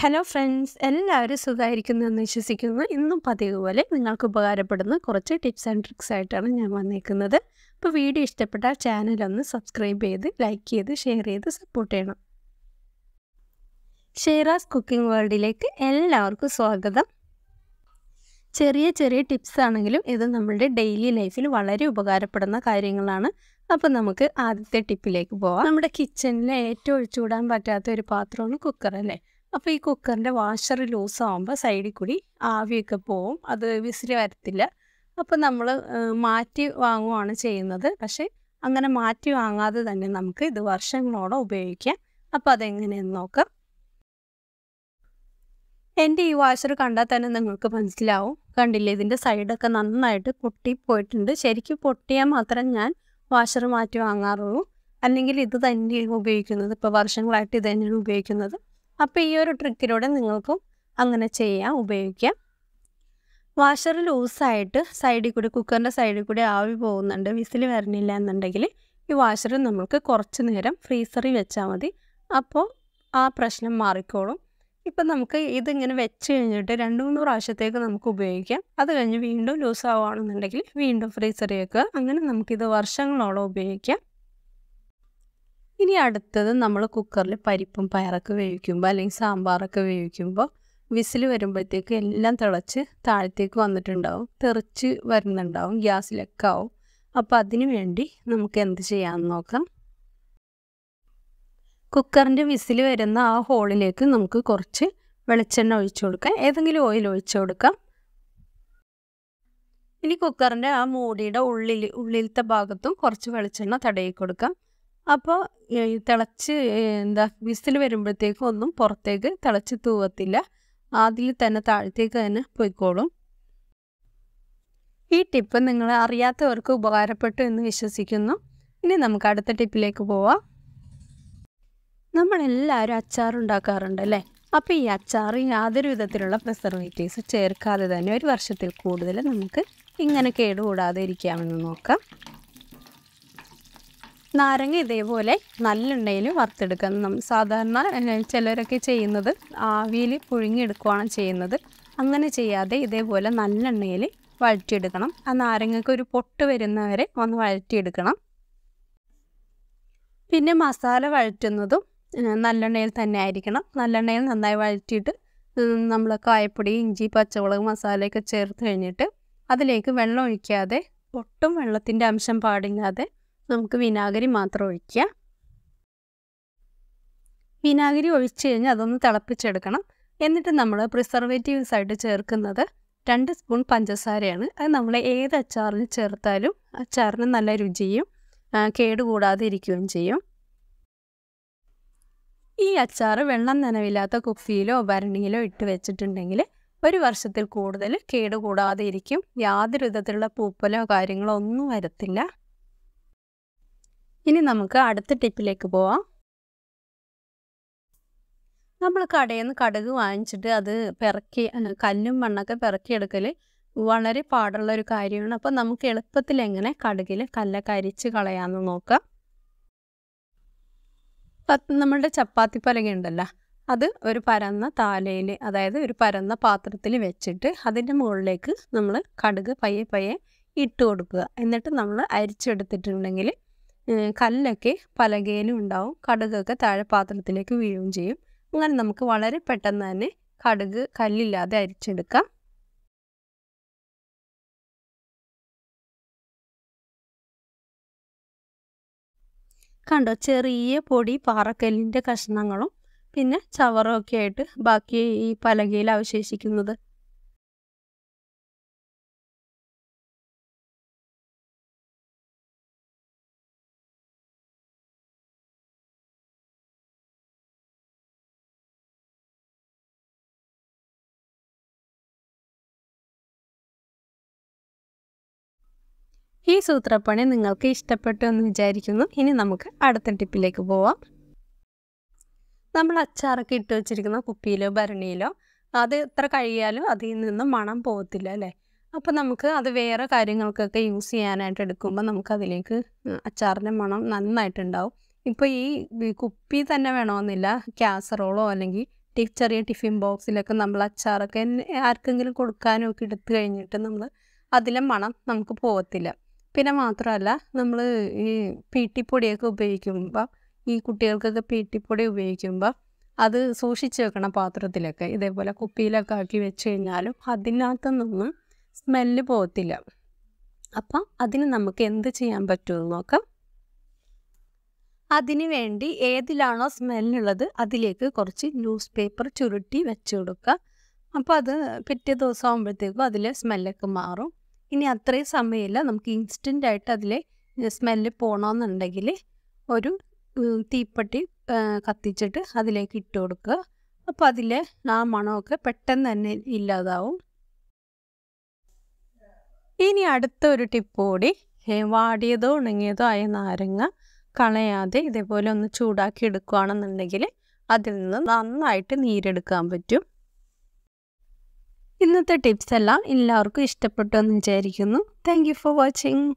Hello friends, എല്ലാവരും സുഖായിരിക്കുന്നെന്ന് വിശ്വസിക്കുന്നു. ഇന്നും പതിവുപോലെ നിങ്ങൾക്ക് ഉപകാരപ്പെടുന്ന കുറച്ച് ടിപ്സ് ആൻഡ് ട്രിക്സ് ആയിട്ടാണ് ഞാൻ വന്നിരിക്കുന്നത്. അപ്പോൾ വീഡിയോ ഇഷ്ടപ്പെട്ടാൽ ചാനൽ ഒന്ന് സബ്സ്ക്രൈബ് ചെയ്ത് ലൈക്ക് ചെയ്ത് ഷെയർ ചെയ്ത് സപ്പോർട്ട് ചെയ്യണം. ഷെയറാസ് കുക്കിംഗ് വേൾഡിലേക്ക് എല്ലാവർക്കും സ്വാഗതം. ചെറിയ ചെറിയ ടിപ്സ് ആണെങ്കിലും ഇത് നമ്മുടെ ഡെയിലി ലൈഫിൽ വളരെ ഉപകാരപ്പെടുന്ന കാര്യങ്ങളാണ്. അപ്പോൾ നമുക്ക് ആദ്യത്തെ ടിപ്പിലേക്ക് പോവാം. നമ്മുടെ കിച്ചണിലെ ഏറ്റവും ഒഴിച്ചുകൂടാൻ പറ്റാത്ത ഒരു പാത്രമാണ് കുക്കർ അല്ലേ. അപ്പോൾ ഈ കുക്കറിൻ്റെ വാഷർ ലൂസ് ആകുമ്പോൾ സൈഡിൽ കൂടി ആവിയൊക്കെ പോവും, അത് വിസിൽ വരത്തില്ല. അപ്പോൾ നമ്മൾ മാറ്റി വാങ്ങുകയാണ് ചെയ്യുന്നത്. പക്ഷേ അങ്ങനെ മാറ്റി വാങ്ങാതെ തന്നെ നമുക്ക് ഇത് വർഷങ്ങളോടെ ഉപയോഗിക്കാം. അപ്പോൾ അതെങ്ങനെയെന്ന് നോക്കാം. എൻ്റെ ഈ വാഷർ കണ്ടാൽ തന്നെ നിങ്ങൾക്ക് മനസ്സിലാവും. കണ്ടില്ലേ, ഇതിൻ്റെ സൈഡൊക്കെ നന്നായിട്ട് പൊട്ടിപ്പോയിട്ടുണ്ട്. ശരിക്കും പൊട്ടിയാൽ മാത്രം ഞാൻ വാഷർ മാറ്റി വാങ്ങാറുള്ളൂ, അല്ലെങ്കിൽ ഇത് തന്നെയാണ് ഉപയോഗിക്കുന്നത്. ഇപ്പോൾ വർഷങ്ങളായിട്ട് ഇത് തന്നെയാണ് ഉപയോഗിക്കുന്നത്. അപ്പോൾ ഈ ഒരു ട്രിക്കിലൂടെ നിങ്ങൾക്കും അങ്ങനെ ചെയ്യാൻ ഉപയോഗിക്കാം. വാഷർ ലൂസായിട്ട് സൈഡിൽ കൂടി കുക്കറിൻ്റെ സൈഡിൽ കൂടി ആവി പോകുന്നുണ്ട്, വിസിൽ വരണില്ല എന്നുണ്ടെങ്കിൽ ഈ വാഷർ നമ്മൾക്ക് കുറച്ച് നേരം ഫ്രീസറിൽ വെച്ചാൽ മതി. അപ്പോൾ ആ പ്രശ്നം മാറിക്കോളും. ഇപ്പം നമുക്ക് ഇതിങ്ങനെ വെച്ച് കഴിഞ്ഞിട്ട് 2-3 പ്രാവശ്യത്തേക്ക് നമുക്ക് ഉപയോഗിക്കാം. അത് കഴിഞ്ഞ് വീണ്ടും ലൂസ് ആവുകയാണെന്നുണ്ടെങ്കിൽ വീണ്ടും ഫ്രീസറിൽ വെക്കുക. അങ്ങനെ നമുക്കിത് വർഷങ്ങളോളം ഉപയോഗിക്കാം. ഇനി അടുത്തത്, നമ്മൾ കുക്കറിൽ പരിപ്പും പയറൊക്കെ വേവിക്കുമ്പോൾ അല്ലെങ്കിൽ സാമ്പാറൊക്കെ വേവിക്കുമ്പോൾ വിസിൽ വരുമ്പോഴത്തേക്ക് എല്ലാം തിളച്ച് താഴത്തേക്ക് വന്നിട്ടുണ്ടാവും, തെറിച്ച് വരുന്നുണ്ടാവും, ഗ്യാസിലൊക്കെ ആവും. അപ്പോൾ അതിനു വേണ്ടി നമുക്ക് എന്ത് ചെയ്യാമെന്ന് നോക്കാം. കുക്കറിൻ്റെ വിസിൽ വരുന്ന ആ ഹോളിലേക്ക് നമുക്ക് കുറച്ച് വെളിച്ചെണ്ണ ഒഴിച്ചു കൊടുക്കാം, ഏതെങ്കിലും ഓയിൽ ഒഴിച്ചു കൊടുക്കാം. ഇനി കുക്കറിൻ്റെ ആ മൂടിയുടെ ഉള്ളിലത്തെ ഭാഗത്തും കുറച്ച് വെളിച്ചെണ്ണ തടയി കൊടുക്കാം. അപ്പോൾ തിളച്ച് വിസിൽ വരുമ്പോഴത്തേക്കും ഒന്നും പുറത്തേക്ക് തിളച്ച് തൂവത്തില്ല, അതിൽ തന്നെ താഴത്തേക്ക് തന്നെ പോയിക്കോളും. ഈ ടിപ്പ് നിങ്ങൾ അറിയാത്തവർക്ക് ഉപകാരപ്പെട്ടു എന്ന് വിശ്വസിക്കുന്നു. ഇനി നമുക്ക് അടുത്ത ടിപ്പിലേക്ക് പോവാം. നമ്മളെല്ലാവരും അച്ചാറുണ്ടാക്കാറുണ്ട് അല്ലേ. അപ്പോൾ ഈ അച്ചാർ യാതൊരു വിധത്തിലുള്ള പ്രിസർവേറ്റീവ്സ് ചേർക്കാതെ തന്നെ 1 വർഷത്തിൽ കൂടുതൽ നമുക്ക് ഇങ്ങനെ കേടുകൂടാതെ ഇരിക്കാമെന്ന് നോക്കാം. നാരങ്ങ ഇതേപോലെ നല്ലുണ്ടെങ്കിൽ വറുത്തെടുക്കാം. നമ്മൾ സാധാരണ ചിലരൊക്കെ ചെയ്യുന്നത് ആവിയിൽ പുഴുങ്ങിയെടുക്കുകയാണ് ചെയ്യുന്നത്. അങ്ങനെ ചെയ്യാതെ ഇതേപോലെ നല്ലെണ്ണയിൽ വഴറ്റിയെടുക്കണം. ആ നാരങ്ങയ്ക്ക് ഒരു പൊട്ട് വരുന്നവരെ ഒന്ന് വഴറ്റിയെടുക്കണം. പിന്നെ മസാല വഴറ്റുന്നതും നല്ലെണ്ണയിൽ തന്നെ ആയിരിക്കണം. നല്ലെണ്ണയിൽ നന്നായി വഴറ്റിയിട്ട് നമ്മൾ കായപ്പൊടി, ഇഞ്ചി, പച്ചമുളക്, മസാലയൊക്കെ ചേർത്ത് കഴിഞ്ഞിട്ട് അതിലേക്ക് വെള്ളം ഒഴിക്കാതെ, ഒട്ടും വെള്ളത്തിൻ്റെ അംശം പാടില്ലാതെ നമുക്ക് വിനാഗിരി മാത്രം ഒഴിക്കുക. വിനാഗിരി ഒഴിച്ച് കഴിഞ്ഞാൽ അതൊന്ന് തിളപ്പിച്ചെടുക്കണം. എന്നിട്ട് നമ്മൾ പ്രിസർവേറ്റീവ്സ് ആയിട്ട് ചേർക്കുന്നത് 2 സ്പൂൺ പഞ്ചസാരയാണ്. അത് നമ്മൾ ഏത് അച്ചാറിന് ചേർത്താലും അച്ചാറിന് നല്ല രുചിയും കേടുകൂടാതെ ഇരിക്കുകയും ചെയ്യും. ഈ അച്ചാർ വെള്ളം നനവില്ലാത്ത കുപ്പിയിലോ ഭരണിയിലോ ഇട്ട് വെച്ചിട്ടുണ്ടെങ്കിൽ 1 വർഷത്തിൽ കൂടുതൽ കേടുകൂടാതെ ഇരിക്കും. യാതൊരു വിധത്തിലുള്ള പൂപ്പലോ കാര്യങ്ങളോ ഒന്നും വരത്തില്ല. ഇനി നമുക്ക് അടുത്ത ടിപ്പിലേക്ക് പോവാം. നമ്മൾ കടയിൽ നിന്ന് കടുക് വാങ്ങിച്ചിട്ട് അത് പിറക്കി കല്ലും മണ്ണൊക്കെ പിറക്കിയെടുക്കൽ വളരെ പാടുള്ള ഒരു കാര്യമാണ്. അപ്പോൾ നമുക്ക് എളുപ്പത്തിൽ എങ്ങനെ കടുകിൽ കല്ലൊക്കെ അരിച്ച് കളയാമെന്ന് നോക്കാം. നമ്മളുടെ ചപ്പാത്തി പലകയുണ്ടല്ലോ, അത് ഒരു പരന്ന താലയിൽ, അതായത് ഒരു പരന്ന പാത്രത്തിൽ വെച്ചിട്ട് അതിൻ്റെ മുകളിലേക്ക് നമ്മൾ കടുക് പയ്യെ പയ്യെ ഇട്ട് കൊടുക്കുക. എന്നിട്ട് നമ്മൾ അരിച്ചെടുത്തിട്ടുണ്ടെങ്കിൽ കല്ലൊക്കെ പലകയിലും ഉണ്ടാവും, കടുകൊക്കെ താഴെ പാത്രത്തിലേക്ക് വീഴുകയും ചെയ്യും. അങ്ങനെ നമുക്ക് വളരെ പെട്ടെന്ന് തന്നെ കടുക് കല്ലില്ലാതെ അരിച്ചെടുക്കാം. കണ്ടോ, ചെറിയ പൊടി പാറക്കല്ലിൻ്റെ കഷ്ണങ്ങളും പിന്നെ ചവറും ഒക്കെ ആയിട്ട് ബാക്കി ഈ പലകയിൽ അവശേഷിക്കുന്നത്. ഈ സൂത്രപ്പണി നിങ്ങൾക്ക് ഇഷ്ടപ്പെട്ടു എന്ന് വിചാരിക്കുന്നു. ഇനി നമുക്ക് അടുത്ത ടിപ്പിലേക്ക് പോവാം. നമ്മൾ അച്ചാറൊക്കെ ഇട്ട് വെച്ചിരിക്കുന്ന കുപ്പിയിലോ ഭരണിയിലോ അത് എത്ര കഴിയാലും അതിൽ നിന്ന് മണം പോകത്തില്ല അല്ലേ. അപ്പോൾ നമുക്ക് അത് വേറെ കാര്യങ്ങൾക്കൊക്കെ യൂസ് ചെയ്യാനായിട്ട് എടുക്കുമ്പോൾ നമുക്കതിലേക്ക് അച്ചാറിൻ്റെ മണം നന്നായിട്ടുണ്ടാവും. ഇപ്പോൾ ഈ കുപ്പി തന്നെ വേണമെന്നില്ല, കാസറോളോ അല്ലെങ്കിൽ ചെറിയ ടിഫിൻ ബോക്സിലൊക്കെ നമ്മൾ അച്ചാറൊക്കെ ആർക്കെങ്കിലും കൊടുക്കാനൊക്കെ എടുത്തു കഴിഞ്ഞിട്ട് നമ്മൾ അതിലെ മണം നമുക്ക് പോവത്തില്ല. പിന്നെ മാത്രമല്ല നമ്മൾ ഈ പീട്ടിപ്പൊടിയൊക്കെ ഉപയോഗിക്കുമ്പോൾ ഈ കുട്ടികൾക്കൊക്കെ പീട്ടിപ്പൊടി ഉപയോഗിക്കുമ്പോൾ അത് സൂക്ഷിച്ച് വെക്കണം പാത്രത്തിലൊക്കെ ഇതേപോലെ കുപ്പിയിലൊക്കെ ആക്കി വെച്ച് കഴിഞ്ഞാലും അതിനകത്തുനിന്നും സ്മെല്ല് പോകത്തില്ല. അപ്പം അതിന് നമുക്ക് എന്ത് ചെയ്യാൻ പറ്റുമെന്ന് നോക്കാം. അതിനു വേണ്ടി ഏതിലാണോ സ്മെല്ലുള്ളത് അതിലേക്ക് കുറച്ച് ന്യൂസ് പേപ്പർ ചുരുട്ടി വെച്ച് കൊടുക്കുക. അപ്പോൾ അത് പിറ്റേ ദിവസം ആകുമ്പോഴത്തേക്കും അതിലെ സ്മെല്ലൊക്കെ മാറും. ഇനി അത്രയും സമയമില്ല, നമുക്ക് ഇൻസ്റ്റൻ്റായിട്ട് അതിലെ സ്മെല്ല് പോകണമെന്നുണ്ടെങ്കിൽ ഒരു തീപ്പെട്ടി കത്തിച്ചിട്ട് അതിലേക്ക് ഇട്ട് കൊടുക്കുക. അപ്പോൾ അതിലെ ആ മണമൊക്കെ പെട്ടെന്ന് തന്നെ ഇല്ലാതാവും. ഇനി അടുത്ത ഒരു ടിപ്പ് കൂടി, വാടിയതോ ഉണങ്ങിയതോ ആയ നാരങ്ങ കളയാതെ ഇതേപോലെ ഒന്ന് ചൂടാക്കി എടുക്കുകയാണെന്നുണ്ടെങ്കിൽ അതിൽ നിന്ന് നന്നായിട്ട് നീരെടുക്കാൻ പറ്റും. ഇന്നത്തെ ടിപ്സ് എല്ലാം എല്ലാവർക്കും ഇഷ്ടപ്പെട്ടു എന്ന് വിചാരിക്കുന്നു. Thank you for watching.